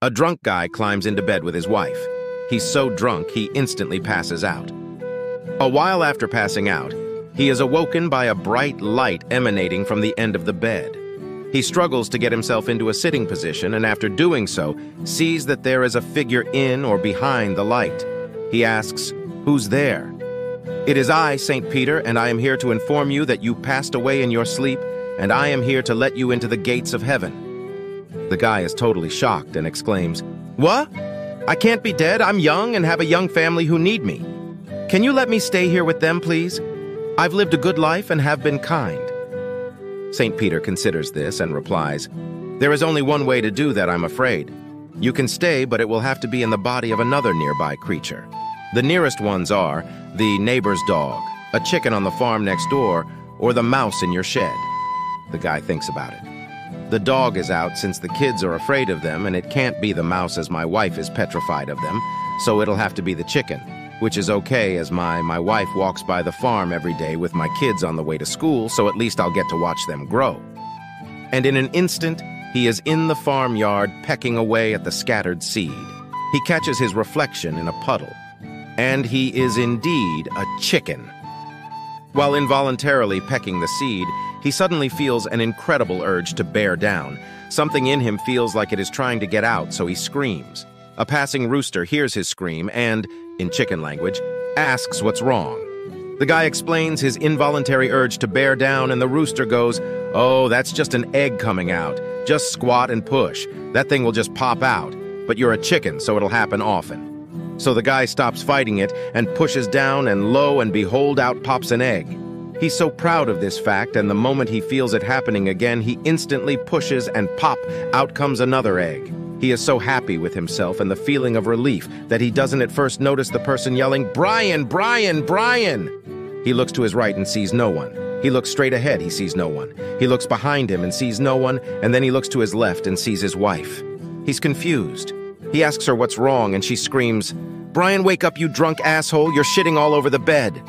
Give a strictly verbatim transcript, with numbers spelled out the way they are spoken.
A drunk guy climbs into bed with his wife. He's so drunk, he instantly passes out. A while after passing out, he is awoken by a bright light emanating from the end of the bed. He struggles to get himself into a sitting position and after doing so, sees that there is a figure in or behind the light. He asks, "Who's there?" "It is I, Saint Peter, and I am here to inform you that you passed away in your sleep, and I am here to let you into the gates of heaven." The guy is totally shocked and exclaims, "What? I can't be dead. I'm young and have a young family who need me. Can you let me stay here with them, please? I've lived a good life and have been kind." Saint Peter considers this and replies, "There is only one way to do that, I'm afraid. You can stay, but it will have to be in the body of another nearby creature. The nearest ones are the neighbor's dog, a chicken on the farm next door, or the mouse in your shed." The guy thinks about it. The dog is out since the kids are afraid of them, and it can't be the mouse as my wife is petrified of them, so it'll have to be the chicken, which is okay as my, my wife walks by the farm every day with my kids on the way to school, so at least I'll get to watch them grow. And in an instant, he is in the farmyard pecking away at the scattered seed. He catches his reflection in a puddle, and he is indeed a chicken. While involuntarily pecking the seed, he suddenly feels an incredible urge to bear down. Something in him feels like it is trying to get out, so he screams. A passing rooster hears his scream and, in chicken language, asks what's wrong. The guy explains his involuntary urge to bear down, and the rooster goes, "Oh, that's just an egg coming out. Just squat and push. That thing will just pop out. But you're a chicken, so it'll happen often." So the guy stops fighting it and pushes down, and lo and behold, out pops an egg. He's so proud of this fact, and the moment he feels it happening again, he instantly pushes and pop, out comes another egg. He is so happy with himself and the feeling of relief that he doesn't at first notice the person yelling, "Brian, Brian, Brian!" He looks to his right and sees no one. He looks straight ahead, he sees no one. He looks behind him and sees no one, and then he looks to his left and sees his wife. He's confused. He asks her what's wrong, and she screams, "Brian, wake up, you drunk asshole! You're shitting all over the bed!"